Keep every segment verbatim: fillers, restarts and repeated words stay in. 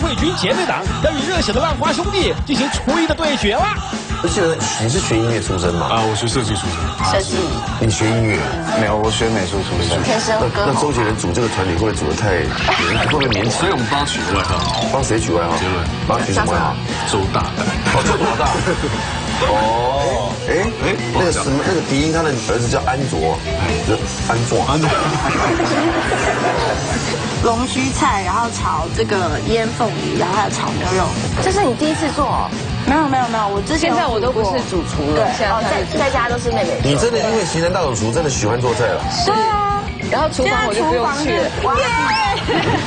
高慧君姐妹档要与热血的浪花兄弟进行初一的对决啦。我记得你是学音乐出身吗？啊，我学设计出身。设计。你学音乐？没有，我学美术出身。天生歌后。那周杰伦组这个团体会不会组得太，会不会年轻？所以我们帮他取外号。帮谁取外号？周杰伦。帮取什么外号？周大大。哦，周大大。哦。哎哎，那个什么，那个迪英他的儿子叫安卓，安卓。安卓。 龙须菜，然后炒这个腌凤梨，然后还有炒牛肉。这是你第一次做、哦？没有没有没有，我之前在我都不是主厨了，对，哦，在在家都是妹妹。你真的因为奇男大主厨真的喜欢做菜了？对啊，然后厨房我就不用去了。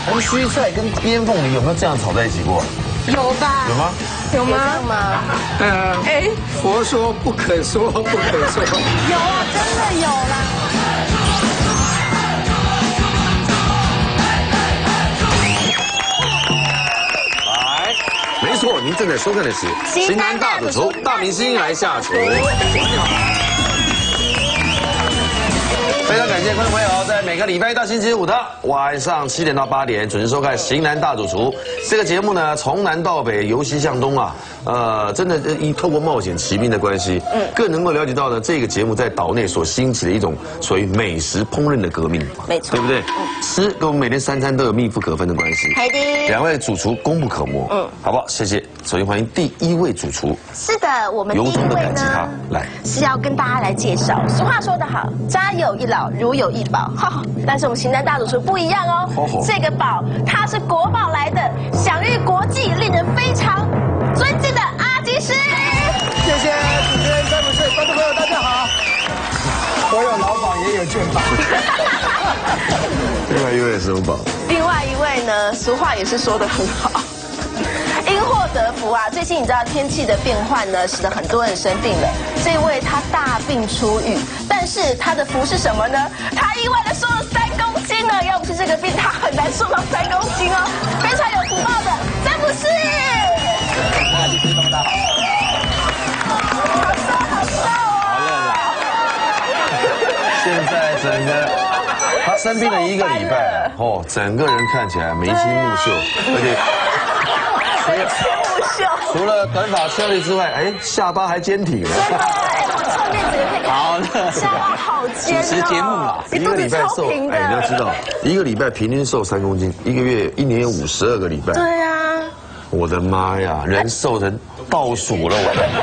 龙须菜跟腌凤梨有没有这样炒在一起过？有吧？有吗？有吗？有吗？呃，哎，佛说不可说，不可说。有啊，真的有啦。 错，您正在收看的是《型男大主厨》，大明星来下厨。非常感谢观众朋友，在每个礼拜一到星期五的晚上七点到八点准时收看《型男大主厨》这个节目呢，从南到北，由西向东啊，呃，真的一透过冒险骑兵的关系，嗯，更能够了解到呢这个节目在岛内所兴起的一种所谓美食烹饪的革命，没错，对不对？嗯、吃跟我们每天三餐都有密不可分的关系。海丁。 两位主厨功不可没，嗯，好不好？谢谢。首先欢迎第一位主厨。是的，我们第一位呢，来是要跟大家来介绍。俗话说得好，家有一老，如有一宝。哈，但是我们型男大主厨不一样哦。哦这个宝，它是国宝来的，享誉国际，令人非常尊敬的阿基师。谢谢主持人詹姆士，观众朋友大家好。我有老宝，也有眷宝。另外一位是老宝。 因为呢，俗话也是说得很好，因祸得福啊。最近你知道天气的变换呢，使得很多人生病了。这位他大病初愈，但是他的福是什么呢？他意外的瘦了三公斤呢。要不是这个病，他很难瘦到三公斤哦。非常有福报的詹姆士。哇，你吃这么大，好瘦好瘦啊！现在整个。 他生病了一个礼拜哦，整个人看起来眉清目秀，而且眉清目秀。除了短发俏丽之外，哎，下巴还坚挺。真的，哎，我侧面直接可以看。好的，下巴好尖哦。主持节目嘛，一个礼拜瘦，哎，你要知道，一个礼拜平均瘦三公斤，一个月一年有五十二个礼拜。对呀。我的妈呀，人瘦成倒数了，我的妈。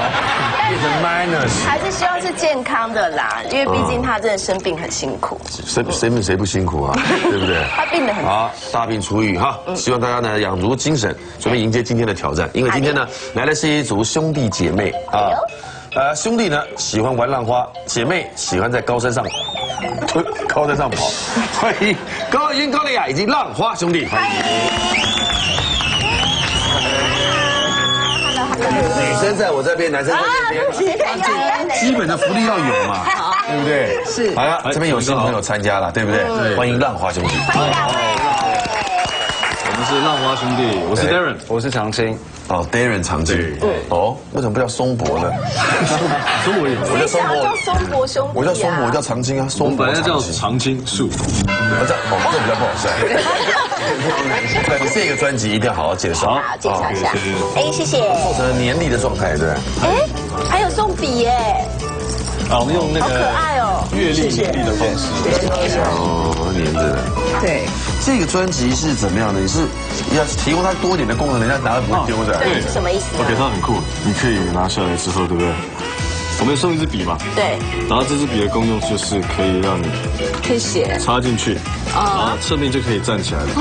还是希望是健康的啦，因为毕竟他真的生病很辛苦。生生病谁不辛苦啊？对不对？他病得很好，大病初愈哈。希望大家呢养足精神，准备迎接今天的挑战。因为今天呢来的是一组兄弟姐妹啊，呃兄弟呢喜欢玩浪花，姐妹喜欢在高山上，高山上跑。欢迎高慧君、高丽雅以及浪花兄弟。欢迎。 女生在我这边，男生在那边，基本的福利要有嘛，对不对？是。好了，这边有新朋友参加了，对不对？欢迎浪花兄弟。欢迎两位。我们是浪花兄弟，我是 Darren， 我是长青。哦 ，Darren 长青。对。哦，为什么不叫松柏呢？松柏，我叫松柏。叫松柏兄。我叫松柏，我叫长青啊。松柏叫长青树。我叫，我这比较不好帅。 对，这个专辑一定要好好介绍，好介绍一下。哎，谢谢。做成年历的状态，对。哎，还有送笔耶。啊，我们用那个阅历年历的方式。哦，年历。对。这个专辑是怎么样的？你是要提供它多点的功能，人家拿了不会丢的。对，是什么意思？我觉得它很酷，你可以拿下来之后，对不对？ 我们送一支笔嘛，对，然后这支笔的功用就是可以让你可以写插进去，啊，顺便就可以站起来了。哦，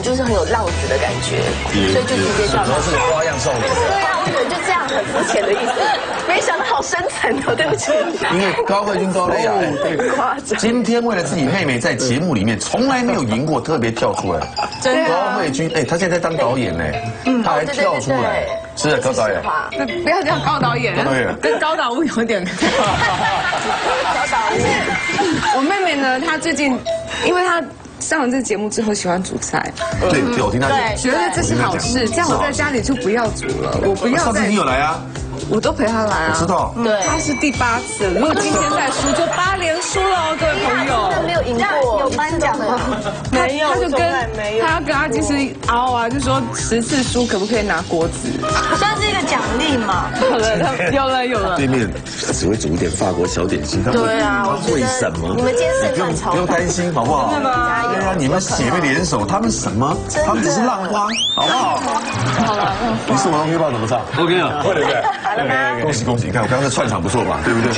就是就是很有浪子的感觉，所以就直接叫。主要是花样少年。对啊，我以为就这样很肤浅的意思，没想到好深层哦，对不起。因为高慧君高泪雅，夸张。今天为了自己妹妹在节目里面从来没有赢过，特别跳出来。真的。高慧君，哎，她现在当导演呢，她还跳出来。是啊，高导演。不要叫高导演，跟高导物有点。高导物。我妹妹呢，她最近，因为她。 上了这节目之后，喜欢煮菜。对，我听他讲，觉得这是好事。这样我在家里就不要煮了，我不要。上次你有来啊？我都陪他来啊。我知道。对，他是第八次，如果今天再输，就八连输了，各位朋友。真的没有赢过，有颁奖吗？没有，他就跟他要跟阿基师凹啊，就说十次输可不可以拿锅子？算是一个奖励嘛。有了，有了，有了。对面只会煮一点法国小点心，他对啊，为什么？你们今天是很吵，不用担心，好不好？真的吗？ 对啊，你们姐妹联手，他们什么？他们只是浪花，好不好？好了，你是我的拥抱怎么唱 ？OK 啊，会的，对不对？恭喜恭喜！你看我刚刚的串场不错吧？对不对？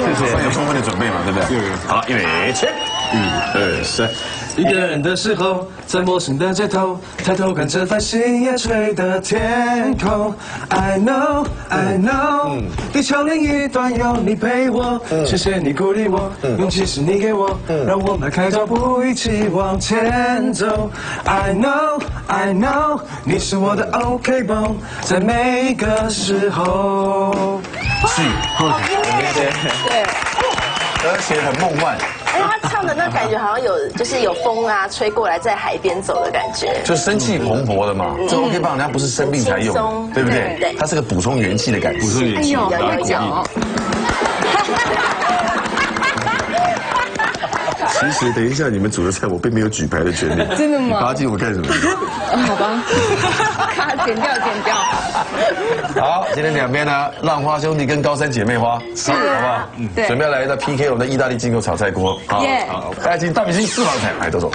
有充分的准备嘛，对不对？好了，预备起，一二三。一个人的时候，在陌生的街头，抬头看着繁星夜垂的天空。I know, I know， 地球另一端有你陪我，谢谢你鼓励我，勇气是你给我，让我们开脚步一起往前。 前走 ，I know, I know， 你是我的 OK 绷，在每个时候。是，对，而且很梦幻。而且他唱的那感觉好像有，就是有风啊吹过来，在海边走的感觉。就生气蓬勃的嘛，这 OK 绷人家不是生病才用，对不对？它是个补充元气的感觉。补充元气，会讲。 其实等一下，你们煮的菜我并没有举牌的权利。真的吗？八戒我干什么？好吧，咔，剪掉，剪掉。好，今天两边呢，浪花兄弟跟高山姐妹花，是，好不好？嗯，对。准备要来一道 P K 我们的意大利进口炒菜锅。好，好，大家进大明星私房菜，来，豆豆。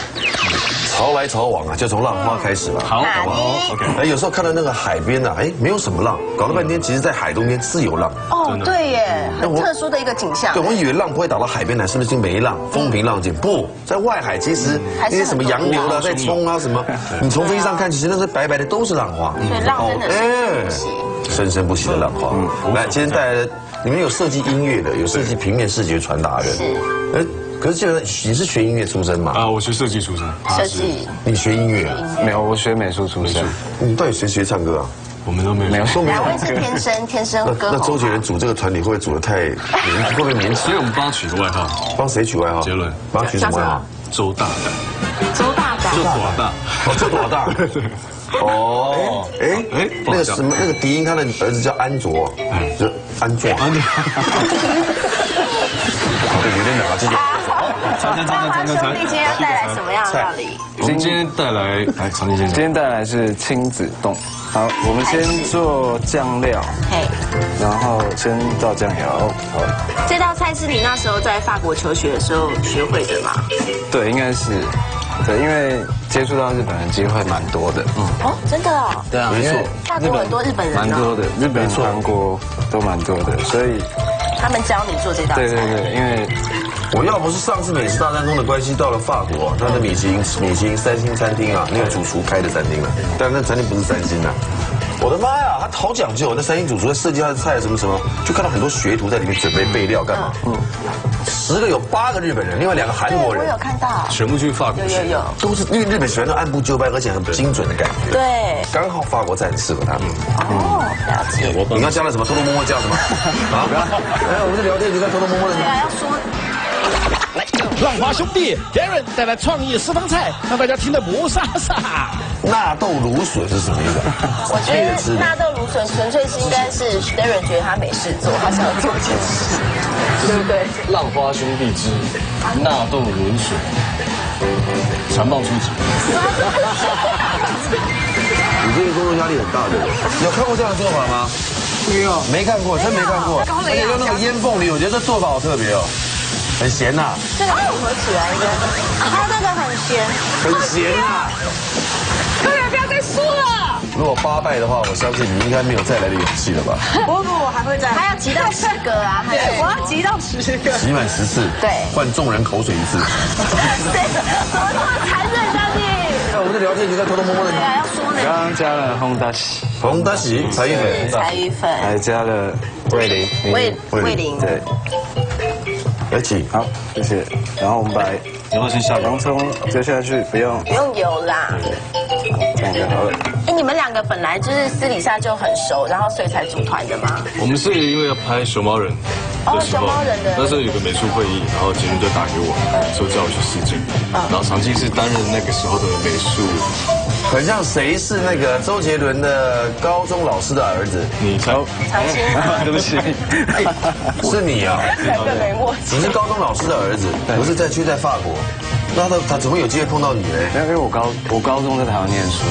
潮来潮往啊，就从浪花开始吧。好，好不好 ？OK。哎，有时候看到那个海边呢，哎，没有什么浪，搞了半天，其实在海中间自由浪。哦，对耶，很特殊的一个景象。对，我以为浪不会打到海边来，是不是就没浪？风平浪静。 不在外海，其实那些什么洋流啦，在冲啊什么，你从飞上看，其实那些白白的都是浪花。对，浪真的是生生不息的浪花。来，今天带来的，你们有设计音乐的，有设计平面视觉传达的。是。哎，可是既然你是学音乐出身嘛？啊，我学设计出身。设计。你学音乐？没有，我学美术出身。你到底谁学唱歌啊？ 我们都没有，都没有。是天生天生歌。那周杰伦组这个团，你会不会组得太，会不会年轻？所以我们帮他取个外号。帮谁取外号？杰伦。帮他取什么外号？周大胆。周大胆。周多大？哦，周多大？对对。哦。哎哎，那个什么，那个迪英他的儿子叫安卓，是安卓。安卓。对，有点难啊，这个。 浪花兄弟今天要带来什么样的料理？我们今天带来，来长宁先生，今天带来是亲子冻。好，我们先做酱料，然后先倒酱油。这道菜是你那时候在法国求学的时候学会的吗？对，应该是。对，因为接触到日本人机会蛮多的。嗯。哦，真的哦。对啊，没错。法国很多日本人。蛮多的，日本、韩国都蛮多的，所以他们教你做这道菜。对对对，因为。 我要不是上次美食大战中的关系，到了法国，他的米其林米其林三星餐厅啊，那个主厨开的餐厅啊，但那餐厅不是三星啊。我的妈呀，他好讲究！那三星主厨在设计他的菜什么什么，就看到很多学徒在里面准备备料干嘛？嗯，十个有八个日本人，另外两个韩国人。我有看到。全部去法国。有有有。都是因为日本喜欢那按部就班，而且很精准的感觉。对。刚好法国菜很适合他们。哦，了解。你刚加了什么？偷偷摸摸加什么？啊？哎，我们在聊天，你在偷偷摸摸的。对啊，要说。 浪花兄弟 Darren 带来创意私房菜，让大家听得不飒飒。纳豆芦笋是什么意思？我觉得纳豆芦笋纯粹是应该是 Darren 觉得他没事做，他想要做件事，对不对？浪花兄弟之纳豆芦笋，传爆出击。你这个工作压力很大的，有看过这样的做法吗？没有，没看过，真没看过。而且用那个烟凤梨，我觉得这做法好特别哦。 很咸呐，这个组合起来应该，它这个很咸，很咸呐。各位不要再输了。如果八败的话，我相信你应该没有再来的勇气了吧？不不，我还会再，还要集到十个啊！对，我要集到十个，集满十次，对，换众人口水一次。对，多么残忍啊你！我们的聊天已经在偷偷摸摸的。对啊，要说呢。刚刚加了红达喜，红达喜柴鱼粉，柴鱼粉，还加了味淋，味味淋，对。一起，好，谢谢。然后我们把牛肉先下，洋葱丢下去，不用，不用油啦。这样就好了。哎，你们两个本来就是私底下就很熟，然后所以才组团的吗？我们是因为要拍《熊猫人》。 哦，熊猫人的那时候有个美术会议，然后杰伦就打给我，说叫我去试镜。然后常静是担任那个时候的美术，很像谁是那个周杰伦的高中老师的儿子？你常常静，对不起，是你啊，两个没默契。你是高中老师的儿子，不是在去在法国，那他他怎么有机会碰到你呢？因为我高我高中在台湾念书，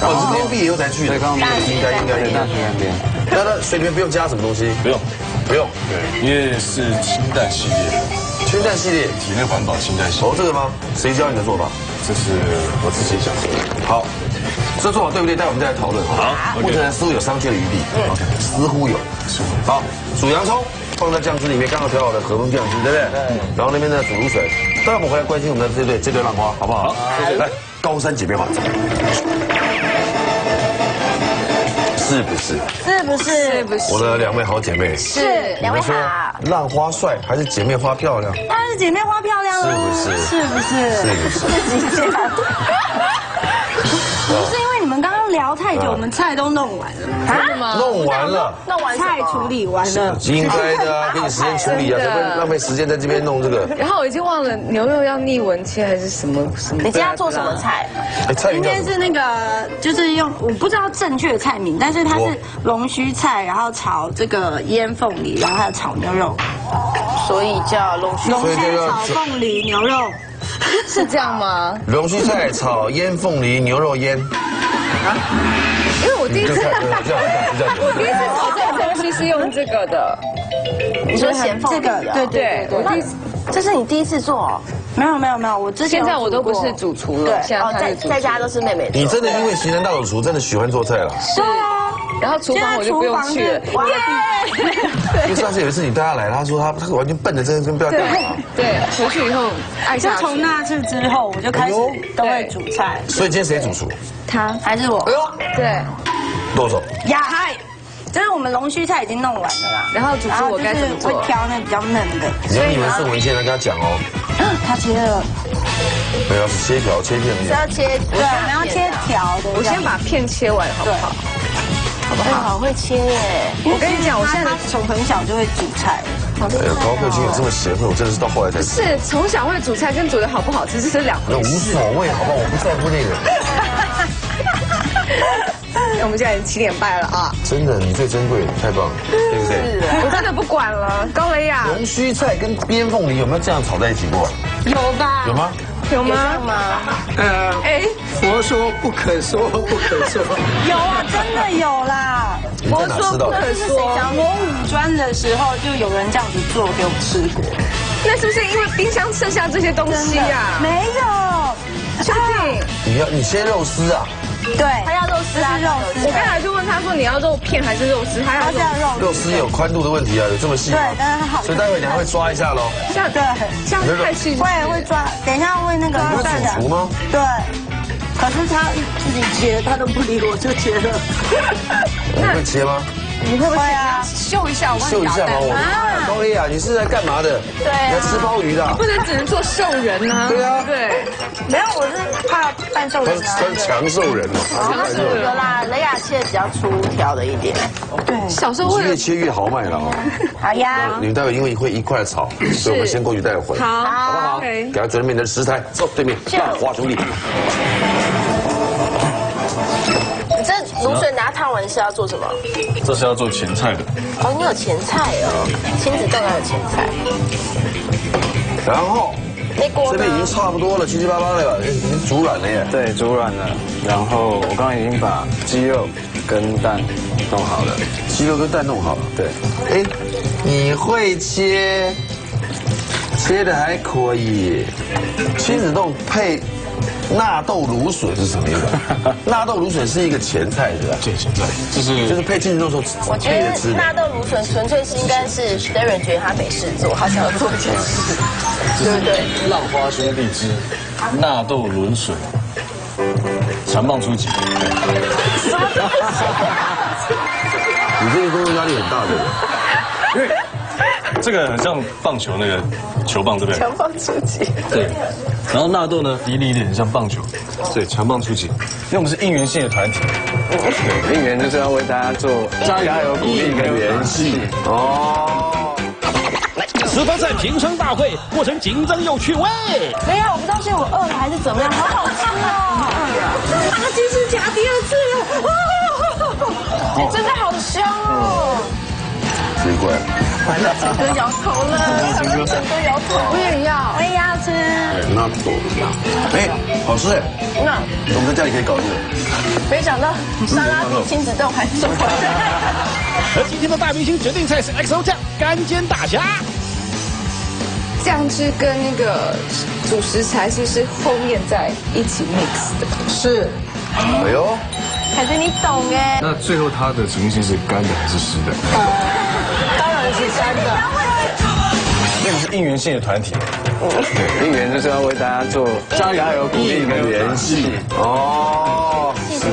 我是高毕业后才去的，高中应该应该在大学那边。那他随便不用加什么东西，不用。 不用，对，因为是清淡系列，清淡系列，体内环保清淡系列。哦，这个吗？谁教你的做法？这是我自己想做的。好，这做法对不对？待会我们再来讨论。好，目前似乎有商榷的余地。OK， 似乎有。好，煮洋葱，放在酱汁里面，刚刚调好的和风酱汁，对不对？对。然后那边呢，煮芦笋。待会我回来关心我们的这对这对浪花，好不好？好，谢谢。来，高山姐妹花。 是不是？是不是？是不是？我的两位好姐妹是两位好。浪花帅还是姐妹花漂亮？当然是姐妹花漂亮了。是不是？是不是？是不是？自己讲。不是因为你们刚刚聊太久，我们菜都弄完了。真的吗？弄完了。弄完菜处理完了。应该的啊，给你时间处理啊，不要浪费时间在这边弄这个。然后我已经忘了牛肉要逆纹切还是什么什么。你今天要做什么菜？今天是那个，就是用我不知道正确的菜名，但是。 它是龙须菜，然后炒这个腌凤梨，然后还有炒牛肉，所以叫龙须菜炒凤梨牛肉，是这样吗？龙须菜炒腌凤梨牛肉腌。啊？因为我第一次，我第一次炒这个东西是用这个的。你说咸凤梨？这个对对对，我第一次，这是你第一次做。 没有没有没有，我之前现在我都不是主厨了，对，哦，在在家都是妹妹。你真的因为型男大主厨真的喜欢做菜了？是啊，然后厨房我就不用去了。因为上次有一次你带他来，他说他他完全笨的，真的跟不要干嘛。对，回去以后爱上。从那次之后，我就开始都会煮菜。所以今天谁主厨？他还是我？哎呦，对，剁手。呀嗨！ 就是我们龙须菜已经弄完了啦，然后主厨我该怎么做？会挑那比较嫩的。所以你们是文倩来跟他讲哦。他切了。没有，切条切片。是要切对，我们要切条的。我先把片切完好不好？好不好？好会切耶！我跟你讲，我现在从很小就会煮菜。哎呀，高克君有这么贤惠，我真的是到后来才。不是从小会煮菜跟煮的好不好吃是两回事。无所谓，好不好？我不在乎那个。 我们现在已经七点半了啊！真的，你最珍贵，太棒了，对不对？是，我真的不管了。高维亚，龙须菜跟边凤梨有没有这样炒在一起过？有吧？有吗？有吗？呃，哎，佛说不可说，不可说。有啊，真的有啦。佛说不可说。我五专的时候就有人这样子做给我吃过。那是不是因为冰箱剩下这些东西呀？没有，确定？你要你切肉丝啊？ 对，他要肉丝啊，肉丝。我刚才就问他说你要肉片还是肉丝，他要肉丝。肉丝有宽度的问题啊，有这么细吗？对，但是好。所以待会你还会抓一下喽。像对，像太细。我也会抓，等一下会那个。你会煮熟吗？对。可是他自己切，他都不理我，就切了。你会切吗？你会不会啊？秀一下，我秀一下吗？我。高丽啊，你是来干嘛的？对。来吃鲍鱼的。不能只能做兽人啊。对啊。对。 没有，我是怕半兽人啊，他强兽人哦，他是有啦，雷亚切的比较粗条的一点，对，小时候会越切越豪迈了哦。好呀，你们待会因为会一块炒，所以我们先过去待会回，好，好不好？给他准备你的食材，走对面，浪花兄弟。你这芦笋拿烫完是要做什么？这是要做前菜的。哦，你有前菜哦，亲子豆芽有前菜，然后。 这边已经差不多了，七七八八了，已经煮软了耶。对，煮软了。然后我刚刚已经把鸡肉跟蛋弄好了，鸡肉跟蛋弄好了。对。哎，你会切？切的还可以。亲子冻配纳豆芦笋是什么意思？纳豆芦笋是一个前菜是吧？对，前菜。就是就是配亲子冻的时候，我觉得纳豆芦笋纯粹是应该是 Darren 觉得他没事做，他想要做一件事。 对不对？浪花兄弟之纳豆芦笋，强棒出击。你这个工作压力很大的，因为这个很像棒球那个球棒，对不对？强棒出击。对。然后纳豆呢，一粒一粒很像棒球，对，强棒出击。因为我们是应援性的团体，应援就是要为大家做加油鼓励跟联系。哦。 十八赛评审大会过程紧张又趣味。没有，我不知道是我饿了还是怎么样，好好吃哦！炸鸡是夹第二次了，哇！哎，真的好香哦！奇怪，完了，陈哥摇头了，陈哥摇头，我也要，我也要吃。对，那我不要。哎，好吃哎！那我们在家里可以搞这个。没想到沙拉比亲子豆还重。而今天的大明星决定赛是 X O 酱干煎大虾。 酱汁跟那个主食材是不是后面在一起 mix 的？是。哎呦，凯子你懂哎。那最后它的呈现是干的还是湿的？当然是干的。那个是应援性的团体，对，应援就是要为大家做加油鼓励跟联系。哦，是是，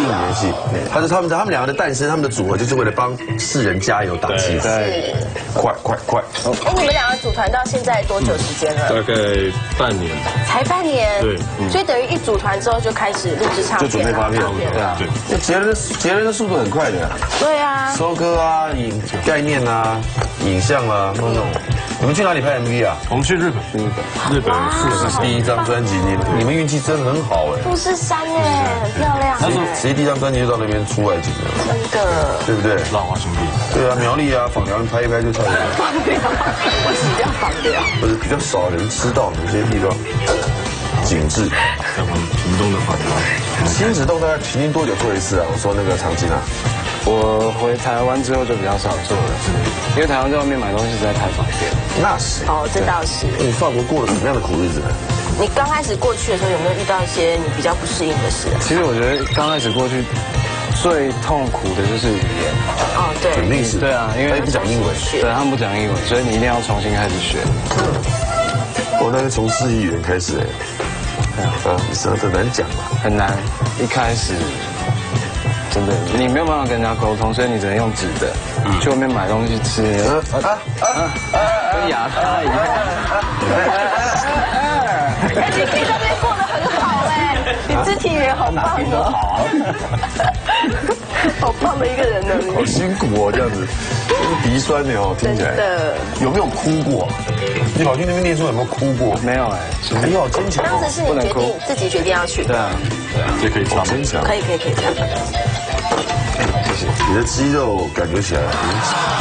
应援系。他说他们他们两个的诞生，他们的组合就是为了帮世人加油打气。对，快快快！哎，你们两个组团到现在多久时间了？大概半年。才半年。对，所以等于一组团之后就开始录制唱片，就准备发片了。对啊，对。杰伦杰伦的速度很快的。对啊。收割啊，影概念啊，影像啊，那种。 你们去哪里拍 M V 啊？我们去日本，日本，日本富士第一张专辑，你你们运气真的很好哎。富士山哎，很漂亮。那时候谁第一张专辑就到那边出外景了？真的，对不对？浪花兄弟。对啊，苗栗啊，枋寮拍一拍就差不多。枋寮，我死掉枋寮。不是比较少人知道某些地方景致，像我们屏东的枋寮。亲子豆大概平均多久做一次啊？我说那个长期啊。 我回台湾之后就比较少做了，因为台湾在外面买东西实在太方便。那是哦，这倒是。你法国过了什么样的苦日子呢？你刚开始过去的时候有没有遇到一些你比较不适应的事啊？其实我觉得刚开始过去最痛苦的就是语言。哦，对，肯定是。对啊，因为不讲英文，对，他们不讲英文，所以你一定要重新开始学。我那是从四语言开始哎，啊，很难讲嘛，很难，一开始。 真的，你没有办法跟人家沟通，所以你只能用纸的，去外面买东西吃。啊啊啊！跟牙刷一样。哎，你在那边过得很好哎，你肢体语言好棒哦。好棒的一个人呢。好辛苦哦，这样子，鼻酸的哦，听起来。的。有没有哭过？你跑去那边念书有没有哭过？没有哎。哎呦，坚强。当时是你决定自己决定要去。对啊，对啊，这可以唱。坚强。可以可以可以唱。 你的肌肉感觉起来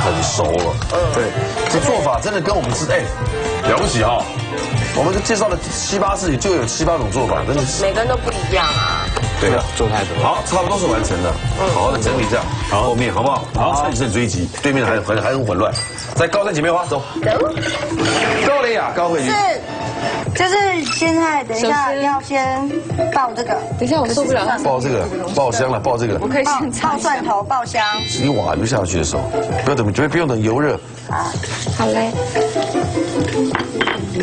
很熟了，对，这做法真的跟我们吃哎了不起哈、哦！我们介绍了七八次，就有七八种做法，真的是每个人都不一样啊。对的，做太多。好，差不多是完成了，好好的整理一下，好后面好不好？好，趁胜追击，对面还很还很混乱，在高山姐妹花走。走。高蕾雅，高慧君。 就是现在，等一下要先爆这个。等一下我受不了。爆这个，爆香了，爆这个。我可以先爆蒜头，爆香。一瓦就下去的时候，不要等，绝对不用等油热。好，好嘞。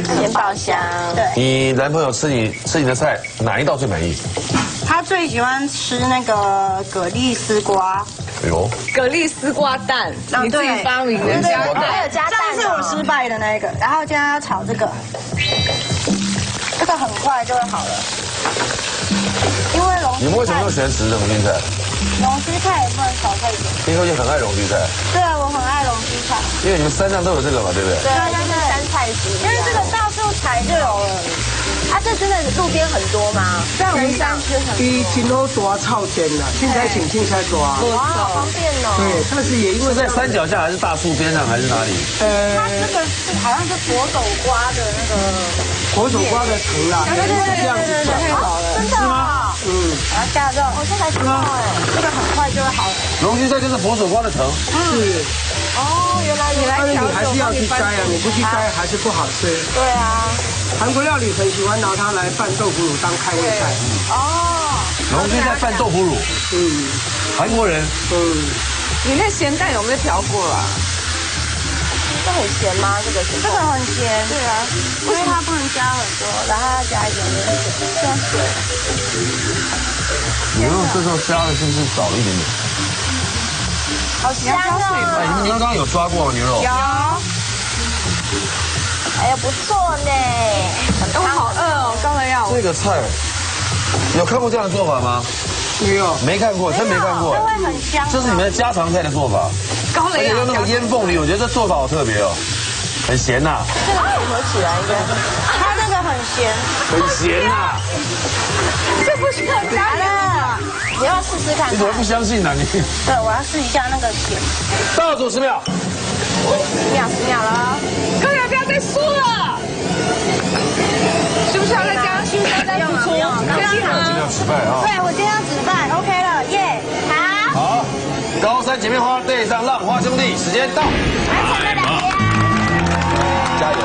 先爆香。对。你男朋友吃你吃你的菜，哪一道最满意？他最喜欢吃那个蛤蜊丝瓜。哎呦。蛤蜊丝瓜蛋，你自己发明的。加蛋。还有加蛋。上次我失败的那一个，然后今天要炒这个。 这个很快就会好了，因为龙须菜。你们为什么又选吃龙须菜？龙须菜也不能少配一点。听说你很爱龙须菜。对啊，我很爱龙须菜。因为你们山上都有这个嘛，对不对？对对对，山菜籽。因为这个到处采就有了。啊，这真的路边很多吗？在我们山区很多。以前都抓草尖了，现在请现在抓。哇，好方便哦。对，但是也因为在山脚下，还是大树边上，还是哪里？呃，它这个是好像是佛手瓜的那个。 佛手瓜的藤啊，对对对对对，太好了，真的啊，嗯，啊，加肉，我这才知道，这个很快就会好了。龙须菜就是佛手瓜的藤，是，哦，原来原来。但是你还是要去摘啊，你不去摘还是不好吃。对啊，韩国料理很喜欢拿它来拌豆腐乳当开胃菜。哦，龙须菜拌豆腐乳，嗯，韩国人，嗯，你那咸蛋有没有调过啊？ 你这很咸吗？这个咸？这个很咸。对啊，因为它不能加很多，然后要加一点点水，加水。你用这时候虾的是不是少了一点点？好香啊！哎，你们刚刚有抓过牛肉？有。哎呀，不错呢。我好饿哦，刚才要。这个菜有看过这样的做法吗？ 没有，没看过，真没看过。这会很香。这是你们的家常菜的做法，高粱，而且用那个烟凤梨，我觉得这做法好特别哦，很咸呐。这个组合起来应该，它这个很咸，很咸呐。这不是很难的，你要试试看。你怎么不相信呢？你对，我要试一下那个咸。倒数十秒，十秒，十秒了。高粱不要再输了，是不是要再加？是不是要再付出？这样吗？失败啊！对，我今天。 OK 了，耶！好，好，高山姐妹花对上浪花兄弟，时间到，完成了两天，加油！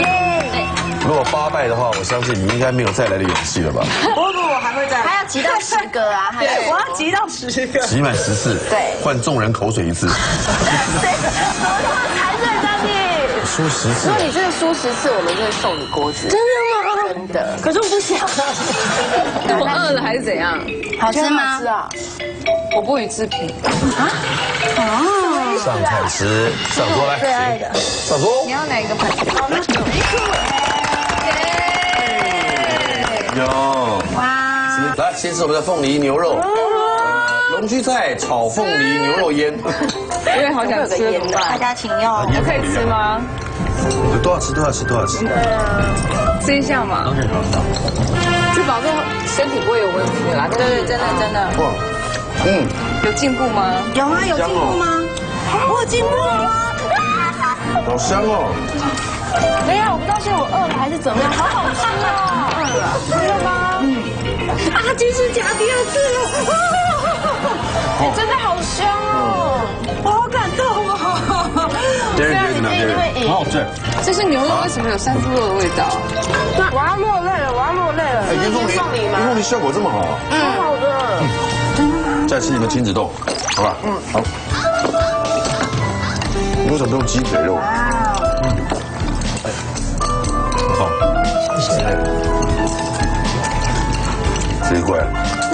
耶！如果八败的话，我相信你应该没有再来的勇气了吧？不不，我还会再来，还要集到十个啊！对，我要集到十个，集满十次，对，换众人口水一次。对，什么才对上去？输十次，如果你真的输十次，我们就会送你锅子。真的吗？ 真的，可是我不想。我饿了还是怎样？好吃吗？吃啊！我不予置评。啊？哦。上菜吃，上桌来。上桌。你要哪个盘？好的，耶！有。哇！来，先吃我们的凤梨牛肉。龙须菜炒凤梨牛肉腌。我也好想吃，大家请用。我可以吃吗？ 多少吃多少吃多少吃，吃一下嘛。OK， 好。就保证身体不会有问题啦。对对，真的真的。嗯，有进步吗？有啊，有进步吗？我有进步了吗？好香哦！没有，我不知道是我饿了还是怎么样，好好吃哦。饿了，真的吗？嗯。啊，这是夹第二次了！真的好香哦！我好感动哦。 Darren 觉得呢，很好吃。这是牛肉为什么有山猪肉的味道？我要落泪了，我要落泪了。烟凤梨，烟凤梨效果这么好，嗯，好的。真的吗？再吃一个亲子冻，好吧？嗯，好。你为什么不用鸡腿肉？嗯，好，谢谢。这一块。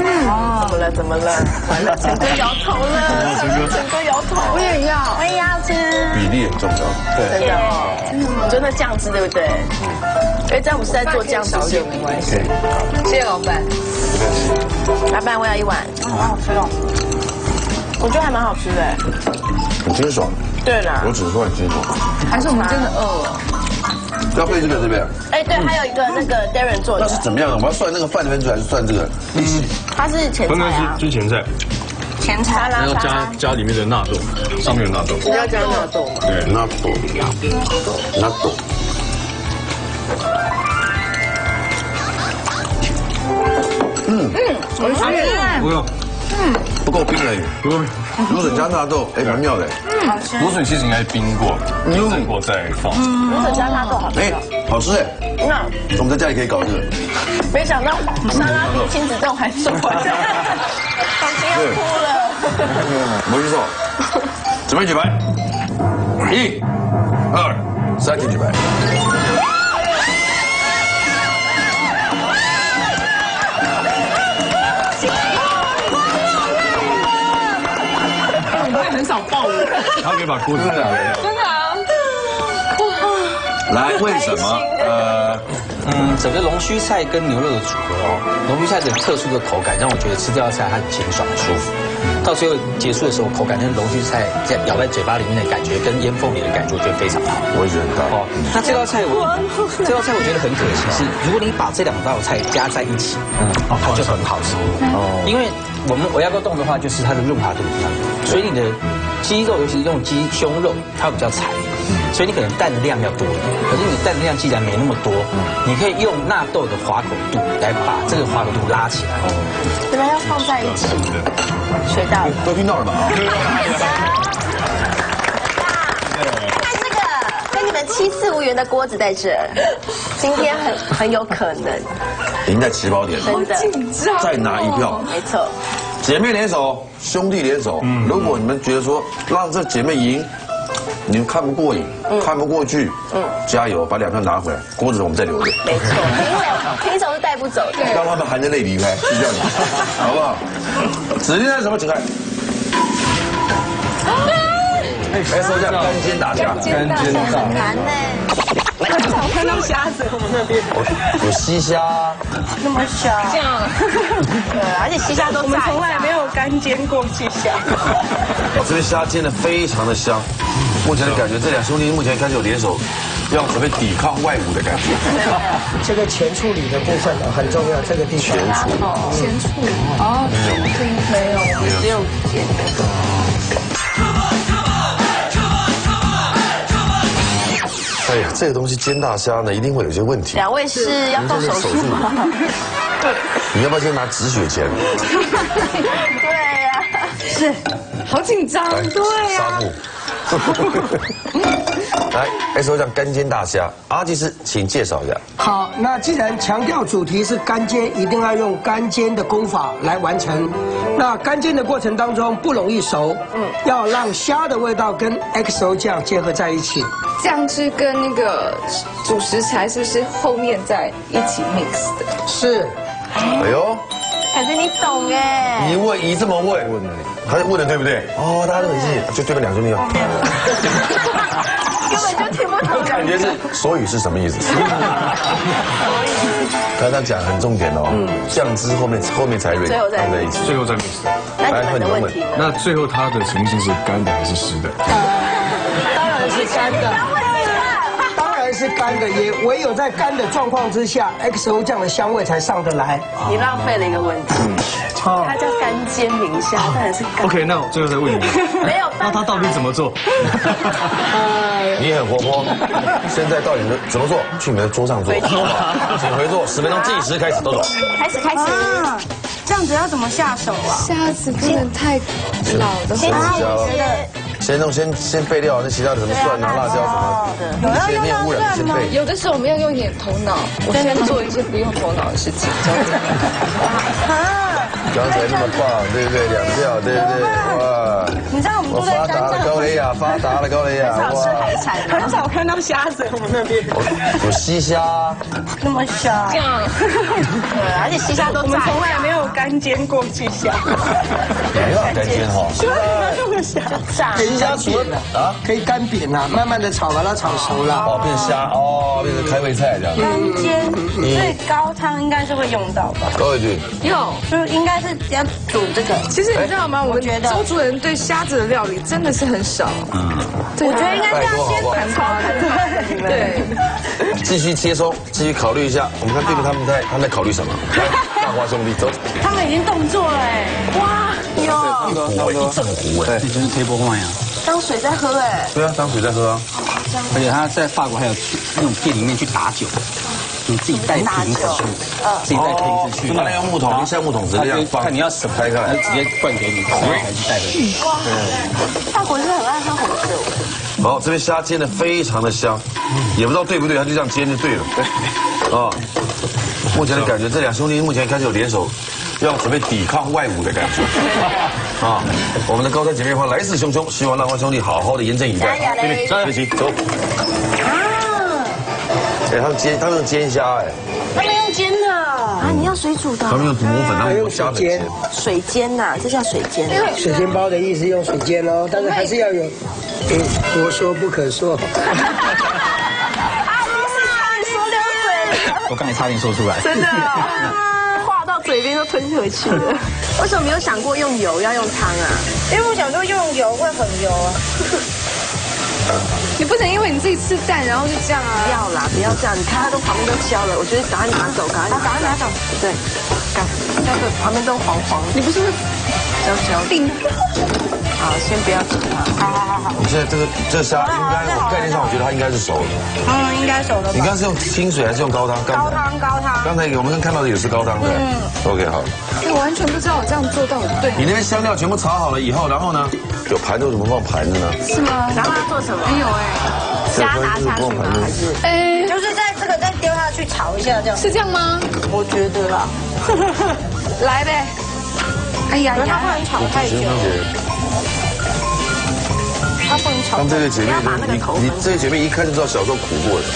嗯，怎么了？怎么了？完了，陈哥摇头了。陈哥，陈哥摇头。我也要，我也要吃。 比例很重要，对，真的，真的酱汁对不对？因为詹姆斯在做酱汁，也没关系。谢谢老板，老板我要一碗，好好吃哦，我觉得还蛮好吃的，很清爽。对啦，我只是说很清爽。还是我们真的饿了？要配这个这边？哎，对，还有一个那个 Darren 做的。那是怎么样的？我要算那个饭的分数还是算这个？它是前菜啊，是前菜。 前菜啦，要加加里面的纳豆，上面有纳豆，不要加纳豆嘛。对，纳豆，纳豆。嗯嗯，我吃了。不用，嗯，不够冰而已，不够冰。芦笋加纳豆，哎，蛮妙的。嗯，好吃。芦笋其实应该冰过，蒸过再放。芦笋加纳豆好吃。哎，好吃哎。那我们在家里可以搞这个。没想到沙拉比亲子冻还爽。 要哭了，没事，准备举牌，一、二、三，请举牌。我们也很少抱我，然后可以把锅子拿回来。真的啊？来，为什么？呃。 嗯，整个龙须菜跟牛肉的组合哦，龙须菜的特殊的口感让我觉得吃这道菜它很清爽、很舒服。到最后结束的时候，口感跟龙须菜在咬在嘴巴里面的感觉，跟烟凤梨的感觉，我觉得非常好。我也觉得哦。那这道菜我，这道菜我觉得很可惜是，如果你把这两道菜加在一起，嗯，它就很好吃哦。因为我们我要做冻的话，就是它的润滑度不够，所以你的鸡肉，尤其是用鸡胸肉，它比较柴。 所以你可能蛋的量要多一点，可是你蛋的量既然没那么多，你可以用纳豆的滑口度来把这个滑口度拉起来。对吧？要放在一起。学到了。都听到了吧？看这个，跟你们七次无缘的锅子在这，今天很很有可能赢在起跑点。真的，再拿一票。没错。 姐妹联手，兄弟联手。如果你们觉得说让这姐妹赢，你们看不过瘾，嗯、看不过去，嗯，加油，把两票拿回来，锅子我们再留着。没错，因为平常都带不走，让他们含着泪离开，就这样子，好不好？只剩下什么情感？ 哎，说叫干煎打架，干煎打架很难呢。那个早看到虾子，我们那边有西虾，那么小，这样，对，而且西虾都我们从来没有干煎过西虾。我这边虾煎的非常的香，目前的感觉，这两兄弟目前开始有联手，要准备抵抗外侮的感觉。这个前处理的部分呢很重要，这个地方前处理，前处理哦，没有，只有煎。 哎呀，这个东西煎大虾呢，一定会有些问题。两位是要动手术吗？对。你要不要先拿止血钳？对呀。是。好紧张，对呀。纱布。来 ，S O 酱干煎大虾，阿基师，请介绍一下。好，那既然强调主题是干煎，一定要用干煎的功法来完成。那干煎的过程当中不容易熟，嗯，要让虾的味道跟 X O 酱结合在一起。 酱汁跟那个主食材是不是后面再一起 mix 的？是。哎呦，凯子你懂哎。你问姨这么问，问的，他问的对不对？哦，大家都很细，就对面两兄弟啊。根本就听不懂。我感觉是所以是什么意思？所以。刚刚讲很重点哦，酱汁后面后面才放在一起，最后再 mix。来问你们问，那最后它的呈现是干的还是湿的？ 是干的，当然是干的，也唯有在干的状况之下 ，X O 酱的香味才上得来。你浪费了一个问题，它叫干煎明虾，当然是干。OK， 那我最后再问你，没有，那它到底怎么做？你很活泼，现在到底怎么做？去你们的桌上做，请回座，十分钟计时开始，豆豆。开始开始，这样子要怎么下手啊？虾子不能太老的话。 先弄先先备料，那其他的什么蒜啊、辣椒什么，全面污染先备。有的时候我们要用一点头脑，我先做一些不用头脑的事情。啊！刚才那么棒，对不对？两票，对不对？哇！你知道我们都在干仗。高雷雅发达了，高雷雅。很少吃海产，很少看到虾子。我们那边有西虾，那么小，这样。对，而且西虾都我们从来没有干煎过西虾。没有干煎哈。对，那个虾。 等一下，除了啊，可以干煸啦，慢慢的炒把它炒熟啦。哦，变虾哦，变成开胃菜这样。干煎，所以高汤应该是会用到吧？高伟君，有，就是应该是要煮这个。其实你知道吗？我觉得周主任对虾子的料理真的是很少。嗯，我觉得应该这样先盘炒盘。对，继续接收，继续考虑一下。我们看对面他们在他们在考虑什么？大花兄弟走，他们已经动作了哎，哇！ 一壶一整壶哎，这就是 table wine 呀，当水在喝哎。对啊，当水在喝啊。而且他在法国还有那种店里面去打酒，你自己带瓶子去，自己带瓶子去，拿那个木桶，像木桶直接这样放，看你要什么开开，他直接灌给你，然后还是带的。对，法国是很爱喝红酒。好，这边虾煎的非常的香，也不知道对不对，他就这样煎就对了。对，啊，目前的感觉，这两兄弟目前开始有联手。 要准备抵抗外侮的感觉啊！我们的高山姐妹花来势汹汹，希望浪花兄弟好好的严阵以待。加油！加油！走！啊！哎，他们煎，他们用煎虾哎。他们用煎的啊！你要水煮的。他们用磨粉，他们用虾煎。水煎呐，这叫水煎。水煎包的意思用水煎哦，但是还是要有，佛说不可说。 我刚才差点说出来。真的。 嘴边都吞回去了，为什么没有想过用油要用汤啊？因为我想说用油会很油啊。你不能因为你自己吃蛋然后就这样啊！不要啦，不要这样！你看它都旁边都焦了，我觉得赶快拿走，赶快拿走，拿走。对，赶，那个旁边都黄黄。你不是会焦焦的？好，先不要煮它。好好好好。你现在这个这虾应该，我概念上我觉得它应该是熟的。嗯，应该熟的。你刚是用清水还是用高汤？高汤，高汤。 刚才我们刚看到的也是高汤的，嗯 ，OK 好。我完全不知道我这样做到底对。你那边香料全部炒好了以后，然后呢，有盘子为什么放盘子呢？是吗？然后要做什么？没有哎，虾拿下去吗？还是？哎，就是在这个再丢下去炒一下这样。是这样吗？我觉得啦。来呗。哎呀呀！不然炒太久。他奉承。但这对姐妹，你你这对姐妹一看就知道小时候苦过的，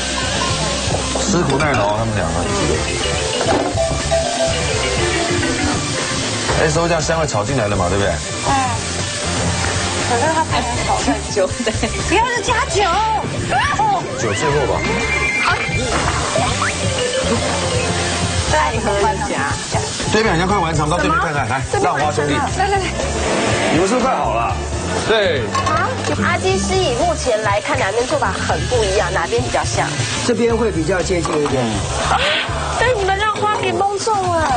吃苦耐劳，他们两个。那时候这样香味炒进来了嘛，对不对？哎，可是他才能炒很久，对，不要是加酒，酒最后吧。再喝一下。这边好像快完成，到这边看看，来，浪花兄弟，来来来，你们是不是快好了？对。啊，阿基师以目前来看，两边做法很不一样，哪边比较像？这边会比较接近一点。但是你们让花给蒙中了。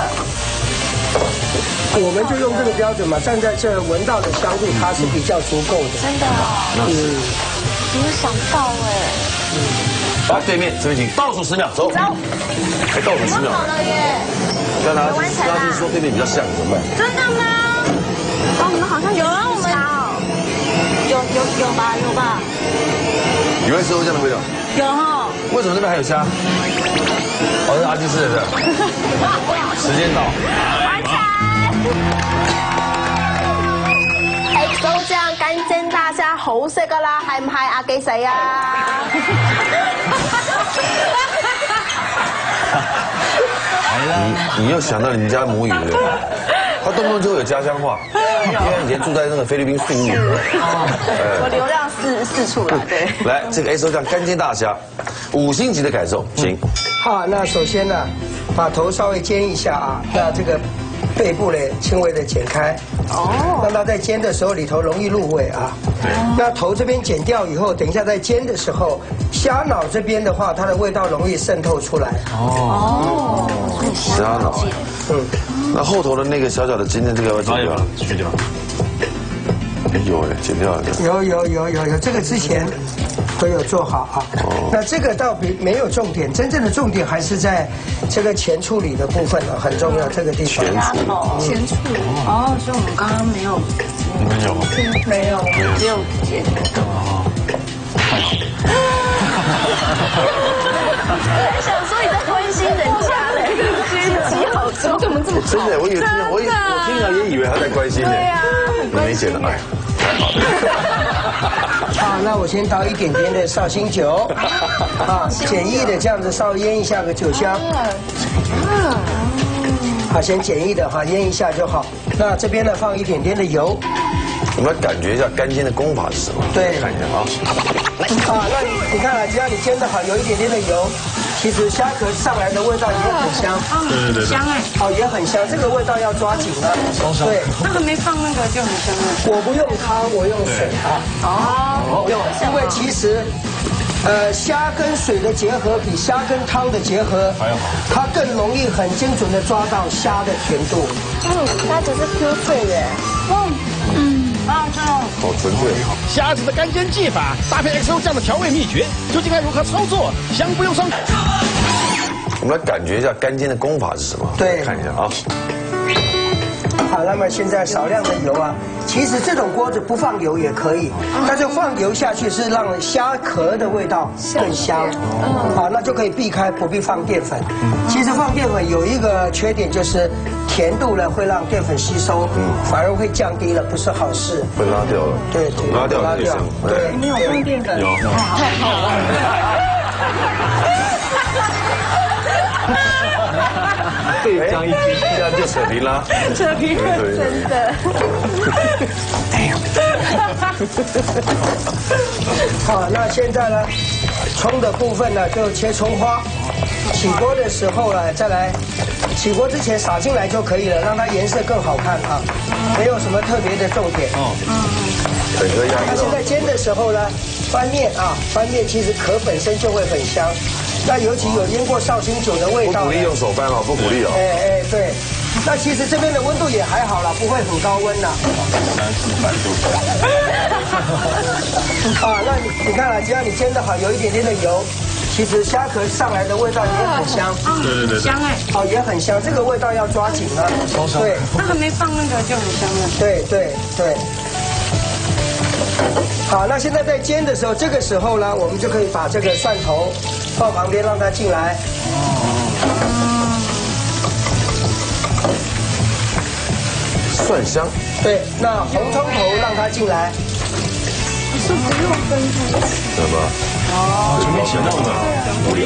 我们就用这个标准嘛，站在这闻到的香味，它是比较足够的。真的啊，嗯，没有想到哎。嗯，来对面这边请倒数十秒，走。走。还倒数十秒。我好了耶。刚才阿基说对面比较像，怎么办？真的吗？哦，我们好像有啊，我们有有有吧有吧。有没有吃过这样的味道？有哈。为什么这边还有虾？哦，是阿基吃的。时间到。 食到隻緊蒸大蝦好食㗎啦，係唔係阿基仔啊？你你又想到你家母語了，他动不动就有家鄉話，因為他以前住在那個菲律賓宿務。我流量四四處了，對。來，這個 S O 醬乾煎大蝦，五星級的感受，行。好，那首先呢，把頭稍微煎一下啊，那這個。 背部呢，轻微的剪开，哦，让它在煎的时候里头容易入味啊。对，那头这边剪掉以后，等一下在煎的时候，虾脑这边的话，它的味道容易渗透出来。哦，虾脑，嗯，那后头的那个小小的筋的这个，哪有了？去掉。有哎，剪掉了。有有有有有，这个之前都有做好啊。哦，那这个倒比没有重点，真正的重点还是在这个前处理的部分啊，很重要这个地方。前处理，前处理。哦，所以我们刚刚没有。没有。没有，只有剪。哦，太好。我想说你在关心人家嘞，心机好重，怎么这么重？真的，我以为我我听了也以为他在关心呢。对呀。 没剪的，哎，太好了。好，那我先倒一点点的绍兴酒，啊，简易的这样子稍微腌一下个酒香。好，先简易的哈，腌一下就好。那这边呢，放一点点的油。我们来感觉一下干煎的功法是什么？对，看一下啊。啊，那你你看啊，只要你煎的好，有一点点的油，其实虾壳上来的味道也很香。对对对，香哎。哦，也很香，这个味道要抓紧了。对，那个没放那个就很香了。我不用汤，我用水啊。哦。不用，因为其实。 呃，虾跟水的结合比虾跟汤的结合还要好，它更容易很精准的抓到虾的甜度。嗯，虾子是 Q 脆的。嗯嗯，好好吃哦。好纯粹。虾子的干煎技法搭配 X O 酱的调味秘诀，究竟该如何操作？香不用上。我们来感觉一下干煎的功法是什么？对，看一下啊。 好，那么现在少量的油啊，其实这种锅子不放油也可以，那就放油下去是让虾壳的味道更香。好，那就可以避开不必放淀粉。其实放淀粉有一个缺点就是甜度呢会让淀粉吸收，反而会降低了，不是好事。会拉掉了。对对，拉掉了。对，没有放淀粉。有。太好了。 对，张一局这样就扯平了，扯平了，真的。好，那现在呢，葱的部分呢就切葱花。起锅的时候呢，再来，起锅之前撒进来就可以了，让它颜色更好看啊，没有什么特别的重点。哦，整个那现在煎的时候呢，翻面啊，翻面其实壳本身就会很香。 那尤其有腌过绍兴酒的味道，不鼓励用手翻哦，不鼓励哦。哎哎，对。那其实这边的温度也还好啦，不会很高温啦。三四百度。啊，那你你看啊，只要你煎得好，有一点点的油，其实虾壳上来的味道也很香。对对对。香哎。哦，也很香，这个味道要抓紧了。对。那个没放那个就很香了。对对对。 好，那现在在煎的时候，这个时候呢，我们就可以把这个蒜头放旁边，让它进来。蒜香。对，那红葱头让它进来。是不用分开的，对吧？哦，全部一起弄的，无聊，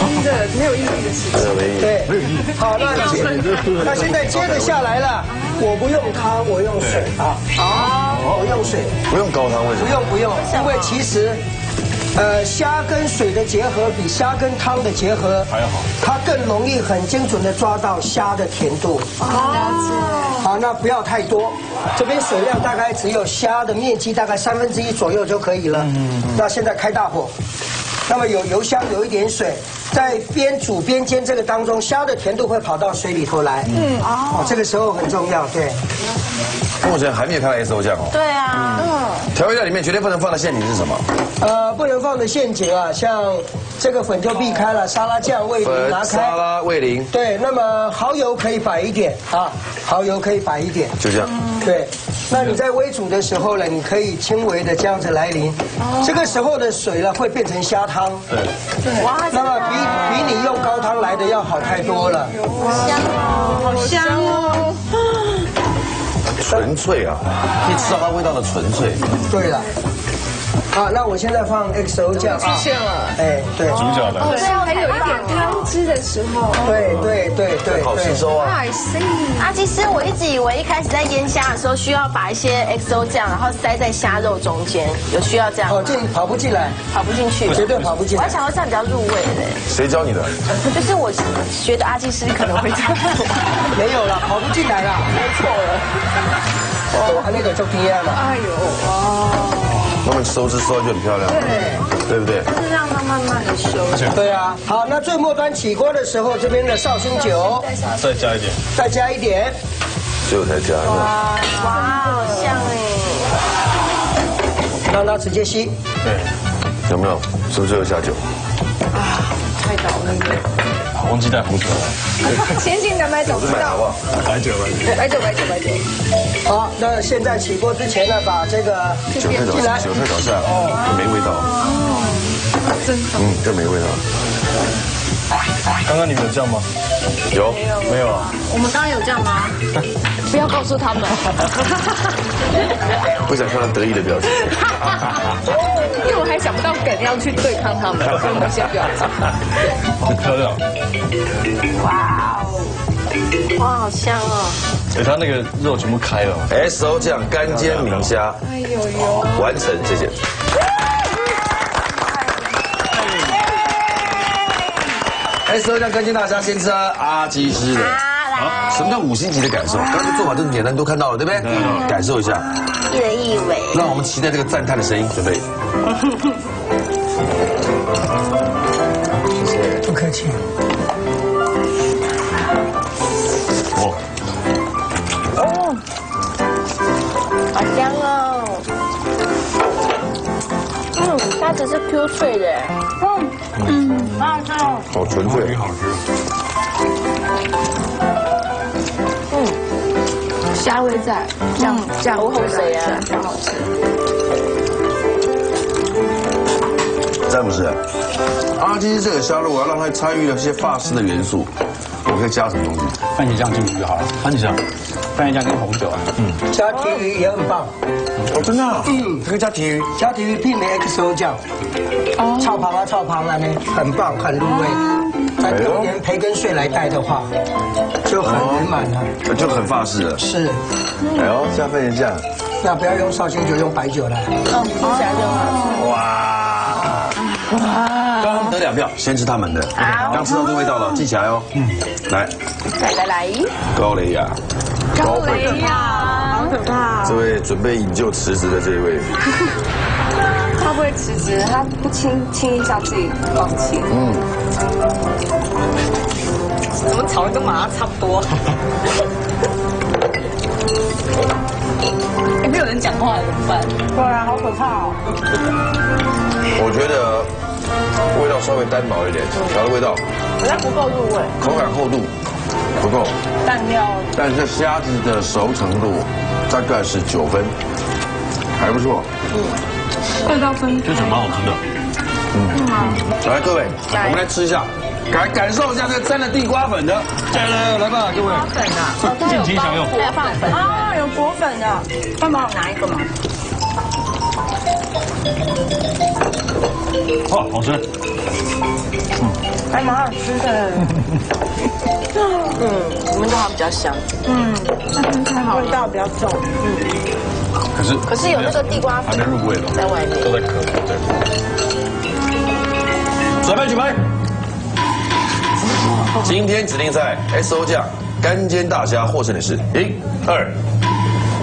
真的没有意义的事情，对，没有意义。好，那那现在接着下来了，我不用汤，我用水啊，好，我用水，不用高汤，为什么？不用不用，因为其实。 呃，虾跟水的结合比虾跟汤的结合还要好，它更容易很精准的抓到虾的甜度。哦，好，那不要太多，这边水量大概只有虾的面积大概三分之一左右就可以了。嗯，那现在开大火，那么有油香有一点水，在边煮边煎这个当中，虾的甜度会跑到水里头来。嗯，哦，这个时候很重要，对。 目前还没有看到 S O 酱哦。对啊，嗯，调味料里面绝对不能放的陷阱是什么？呃，不能放的陷阱啊，像这个粉就避开了，沙拉酱、味淋拿开。沙拉、味淋。对，那么蚝油可以摆一点啊，蚝油可以摆一点。就这样。对，那你在微煮的时候呢，你可以轻微的这样子来淋。哦。这个时候的水呢，会变成虾汤。对。对。哇，那么比比你用高汤来的要好太多了。香哦，好香哦。 纯粹啊，可以吃到它味道的纯粹。对了，好，那我现在放 X O 酱啊。出现了，哎，对，主角的。对，还有一点汤汁的时候。对对对对，好吸收啊。啊，其实我一直以为一开始在腌虾的时候需要把一些 X O 酱，然后塞在虾肉中间，有需要这样。哦，这跑不进来，跑不进去，绝对跑不进来。我还想要这样比较入味嘞。谁教你的？就是我觉得阿基师可能会这样。没有了，跑不进来了，没错了。 哦，它那个就不一样了。哎呦，哦，那么收汁收就很漂亮，对，对不对？就是让它慢慢的收。对啊，好，那最末端起锅的时候，这边的绍兴酒，再加一点，再加一点，最后再加。哇，哇，好香哎！让它直接吸。对，有没有？是不是又下酒？啊，太倒了。 忘记带红酒了，前进的买酒，买好不好？白酒，白酒，白酒，白酒。好，那现在起锅之前呢，把这个韭菜炒韭菜炒下来，哦，没味道。哦，真的。嗯，这没味道。刚刚你们有酱吗？有，没有啊？我们刚刚有酱吗？不要告诉他们。不想看到得意的表情。 因为我还想不到梗要去对抗他们，所以我们先不要讲。好漂亮！哇哦，哇，好香哦！哎，它那个肉全部开了。S O 酱干煎明虾，哎呦呦，完成，谢谢。S O 酱干煎大虾，先吃阿基师的。啊，什么叫五星级的感受？刚才做法这么简单，都看到了，对不对？感受一下。一人一尾。让我们期待这个赞叹的声音，准备。 谢谢，不客气。哦，哦，好香哦！嗯，它只是 Q 脆的，嗯嗯，好吃哦，好纯粹，好吃。嗯，虾味在，酱酱我好吃呀，很好吃。 詹姆斯，阿基这个虾肉，我要让它参与了一些法式的元素，我可以加什么东西？番茄酱进去就好了。番茄酱，番茄酱跟红酒啊。嗯。加鲫鱼也很棒。哦，真的啊。嗯，可以加鲫鱼，加鲫鱼媲美 X O 酱。哦。炒螃啊，炒螃啊，呢，很棒，很入味。再用点培根碎来带的话，就很圆满了。就很法式了。是。哎呦，加番茄酱。那不要用绍兴酒，用白酒了。哦，听起来就好。哇。 哇！刚刚得两票，先吃他们的。刚吃到这味道了，记起来哦。嗯，来，来来来，高蕾雅，高蕾雅，好可怕！这位准备引咎辞职的这一位，他不会辞职，他不轻轻易向自己放弃。嗯，怎么炒的跟麻辣差不多？哎，没有人讲话怎么办？对啊，好可怕哦！ 我觉得味道稍微单薄一点，调的味道，它不够入味，口感厚度不够，淡料。但是虾子的熟程度大概是九分，还不错。嗯，味道分开，这蛮好吃的。嗯，来各位，我们来吃一下，感感受一下这沾了地瓜粉的，来来来吧，各位。地瓜粉啊，尽情享用。地瓜粉啊，有果粉的，帮我拿一个嘛。哇、哦，好吃。嗯，还蛮好吃的。嗯，我们的它比较香。嗯，那真太好了，味道比较重。嗯。可是可是有那个地瓜粉还没入味吧？在外面都在壳里。对。准备举牌。今天指定赛 S O 酱干煎大虾获胜的是一、二、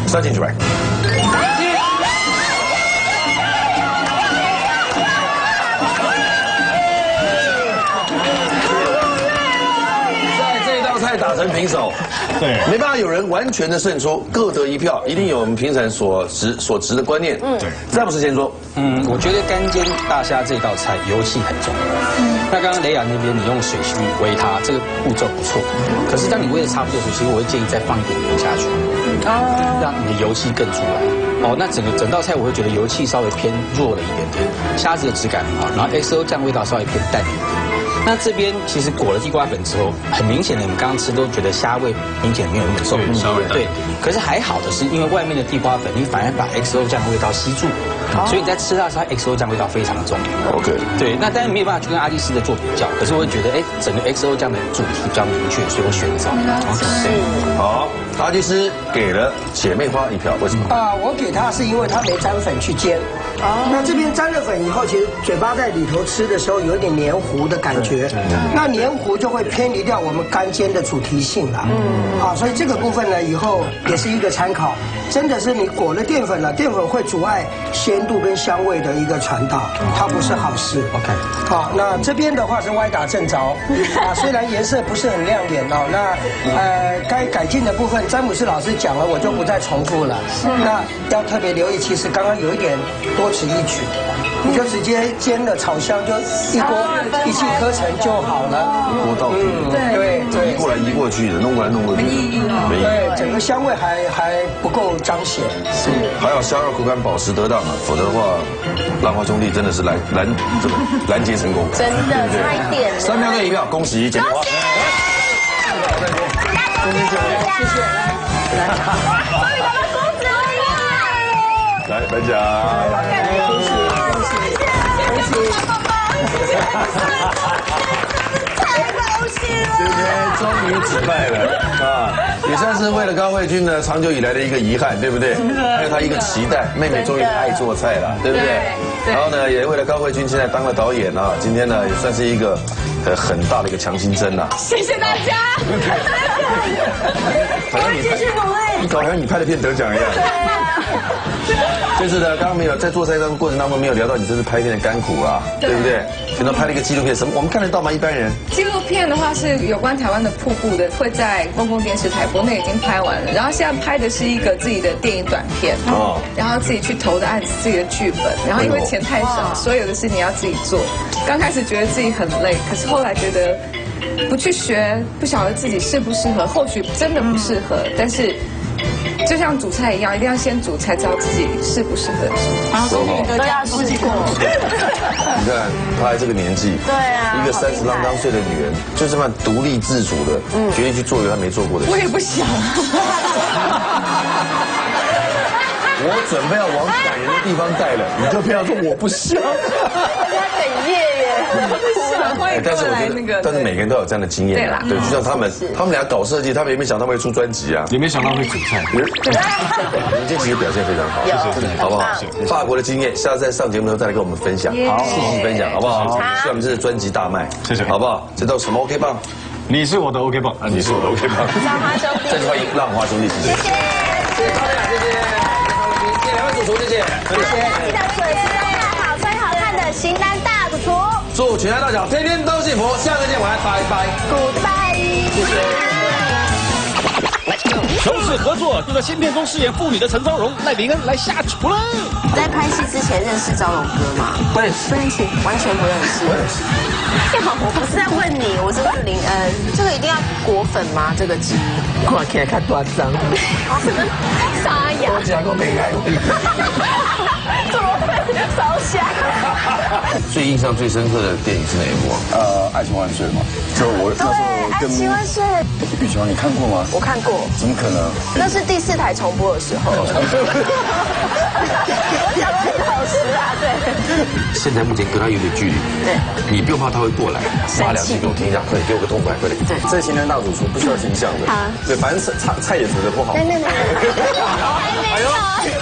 三，请举牌。 打成平手，对，没办法，有人完全的胜出，各得一票，一定有我们评审所持所持的观念。嗯，对。詹姆斯先说，嗯，我觉得干煎大虾这道菜油气很重要。嗯，那刚刚雷亚那边你用水去煨它，这个步骤不错。可是当你煨的差不多的时候，其实我会建议再放一点油下去，哦，让你的油气更出来。 哦，那整个整道菜我会觉得油气稍微偏弱了一点点，虾子的质感很好，然后 X O 酱味道稍微偏淡一点。那这边其实裹了地瓜粉之后，很明显的，我们刚刚吃都觉得虾味明显没有那么重，稍微对。可是还好的是，因为外面的地瓜粉，你反而把 X O 酱味道吸住，所以你在吃到的时候 ，X O 酱味道非常重。OK， 对。那当然没有办法去跟阿蒂斯的做比较，可是我会觉得，哎，整个 X O 酱的主题比较明确，所以我选择。对，好，阿蒂斯给了姐妹花一票，为什么？啊，我给。 它是因为它没沾粉去煎，哦，那这边沾了粉以后，其实嘴巴在里头吃的时候有一点黏糊的感觉，那黏糊就会偏离掉我们干煎的主题性了。嗯，好，所以这个部分呢，以后也是一个参考。真的是你裹了淀粉了，淀粉会阻碍鲜度跟香味的一个传导，它不是好事。OK， 好，那这边的话是歪打正着，啊，虽然颜色不是很亮眼哦，那呃该改进的部分，詹姆斯老师讲了，我就不再重复了。那要 特别留意，其实刚刚有一点多此一举，你就直接煎了炒香，就一锅一气呵成就好了。一锅到底，对对，移过来移过去的，弄过来弄过去，没对，整个香味还还不够彰显。是，还有虾肉口感保持得当啊，否则的话，浪花兄弟真的是拦拦怎么拦截成功，真的太点了。三票对一票，恭喜姐妹花，恭喜姐妹花，谢谢，来。 来，颁奖！恭喜恭喜恭喜！太高兴了！今天终于击败了啊！也算是为了高慧君呢长久以来的一个遗憾，对不对？还有她一个期待，妹妹终于爱做菜了，对不对？然后呢，也为了高慧君现在当了导演啊，今天呢也算是一个呃很大的一个强心针呐。谢谢大家！我会继续努力。你搞成你拍的片得奖一样。 就是呢，刚刚没有在做菜的过程当中没有聊到你这次拍片的甘苦啊， 对, 对不对？然后拍了一个纪录片，什么我们看得到吗？一般人纪录片的话是有关台湾的瀑布的，会在公共电视台播，那已经拍完了。然后现在拍的是一个自己的电影短片，哦，然后自己去投的案子，自己的剧本。然后因为钱太少，所有的事情要自己做。刚开始觉得自己很累，可是后来觉得不去学，不晓得自己适不适合，或许真的不适合，但是。 就像煮菜一样，一定要先煮才知道自己适不适合煮。所以大家自己过。你看，她在这个年纪，对啊，一个三十啷当岁的女人，就这么独立自主的，嗯，决定去做一个她没做过的事。我也不想。我准备要往感人的地方带了，你就非要说我不想。大家哽咽耶，我不想。欢迎过来那个。但是每个人都有这样的经验，对啦，对，就像他们，他们俩搞设计，他们也没想到会出专辑啊，也没想到会煮菜。你这其实表现非常好，谢谢，好不好？法国的经验，下次再上节目的时候再来跟我们分享，好，一起分享，好不好？希望我们这次专辑大卖，谢谢，好不好？这都什么 OK 棒？你是我的 OK 棒，你是我的 OK 棒。浪花兄弟，再次欢迎浪花兄弟，谢谢，谢谢，谢谢。 主厨，谢谢，谢谢。记得准时收看好吃好看的型男大主厨。祝全家大小天天都幸福，下次见，晚安，拜拜 ，Goodbye。谢谢。收视合作，就在新片中饰演妇女的陈昭荣、赖明恩来下厨了。在拍戏之前认识昭荣哥吗？不认识，不认识，完全不认识。不认识。我不是在问你，我是问林恩，这个一定要裹粉吗？这个鸡。 看起来较大张，啥呀？我讲过没来过，怎么会烧香？最印象最深刻的电影是哪一部啊？呃，《爱情万岁》嘛，就我那时候跟。爱情万岁。雨乔，你看过吗？我看过。怎么可能？那是第四台重播的时候。我讲了一小时啊，对。现在目前跟他有点距离，对，你不用怕他会过来，骂两句给我听一下，快点，给我个痛快，快点。对，这行政大主厨不需要形象的，对，反正菜菜也煮得不好。哎呦。